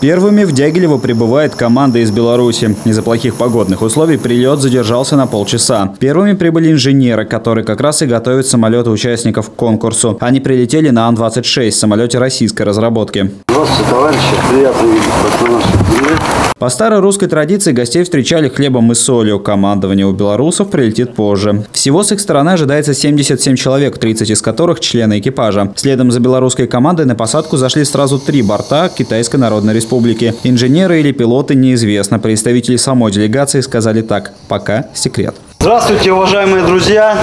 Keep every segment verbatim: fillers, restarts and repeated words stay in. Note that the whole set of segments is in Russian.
Первыми в Дягилево прибывает команда из Беларуси. Из-за плохих погодных условий прилет задержался на полчаса. Первыми прибыли инженеры, которые как раз и готовят самолеты участников к конкурсу. Они прилетели на Ан двадцать шесть, самолете российской разработки. Здравствуйте, товарищи. Приятно видеть вас на нашей земле. По старой русской традиции гостей встречали хлебом и солью. Командование у белорусов прилетит позже. Всего с их стороны ожидается семьдесят семь человек, тридцать из которых члены экипажа. Следом за белорусской командой на посадку зашли сразу три борта Китайской Народной Республики. Инженеры или пилоты неизвестно. Представители самой делегации сказали так: пока секрет. Здравствуйте, уважаемые друзья!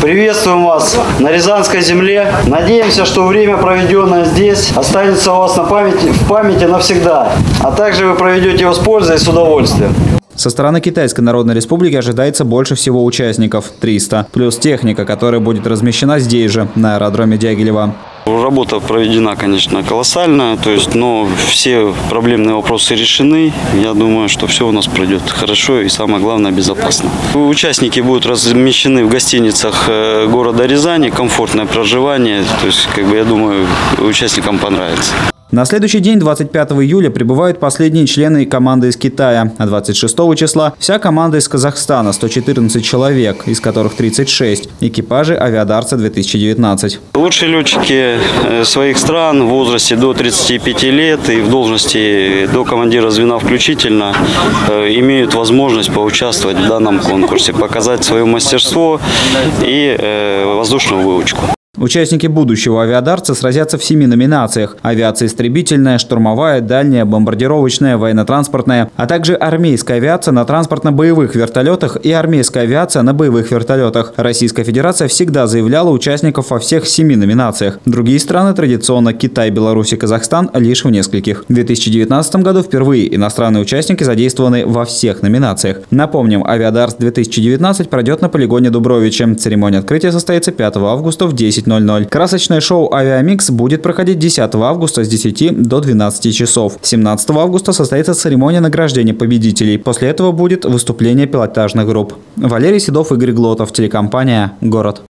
Приветствуем вас на рязанской земле. Надеемся, что время, проведенное здесь, останется у вас на памяти, в памяти навсегда, а также вы проведете его с пользой и с удовольствием. Со стороны Китайской Народной Республики ожидается больше всего участников – триста, плюс техника, которая будет размещена здесь же, на аэродроме Дягилева. Работа проведена, конечно, колоссальная, то есть, но все проблемные вопросы решены. Я думаю, что все у нас пройдет хорошо и, самое главное, безопасно. Участники будут размещены в гостиницах города Рязани, комфортное проживание, то есть, как бы, я думаю, участникам понравится. На следующий день, двадцать пятого июля, прибывают последние члены команды из Китая, а двадцать шестого числа вся команда из Казахстана, сто четырнадцать человек, из которых тридцать шесть – экипажи Авиадартса две тысячи девятнадцать. Лучшие летчики своих стран в возрасте до тридцати пяти лет и в должности до командира звена включительно имеют возможность поучаствовать в данном конкурсе, показать свое мастерство и воздушную выучку. Участники будущего авиадартса сразятся в семи номинациях – авиация истребительная, штурмовая, дальняя, бомбардировочная, военно-транспортная, а также армейская авиация на транспортно-боевых вертолетах и армейская авиация на боевых вертолетах. Российская Федерация всегда заявляла участников во всех семи номинациях. Другие страны традиционно – Китай, Беларусь и Казахстан – лишь в нескольких. В две тысячи девятнадцатом году впервые иностранные участники задействованы во всех номинациях. Напомним, авиадартс две тысячи девятнадцать пройдет на полигоне Дубровича. Церемония открытия состоится пятого августа в десять ноль-ноль. Красочное шоу «Авиамикс» будет проходить десятого августа с десяти до двенадцати часов. семнадцатого августа состоится церемония награждения победителей. После этого будет выступление пилотажных групп. Валерий Седов, Игорь Глотов, телекомпания «Город».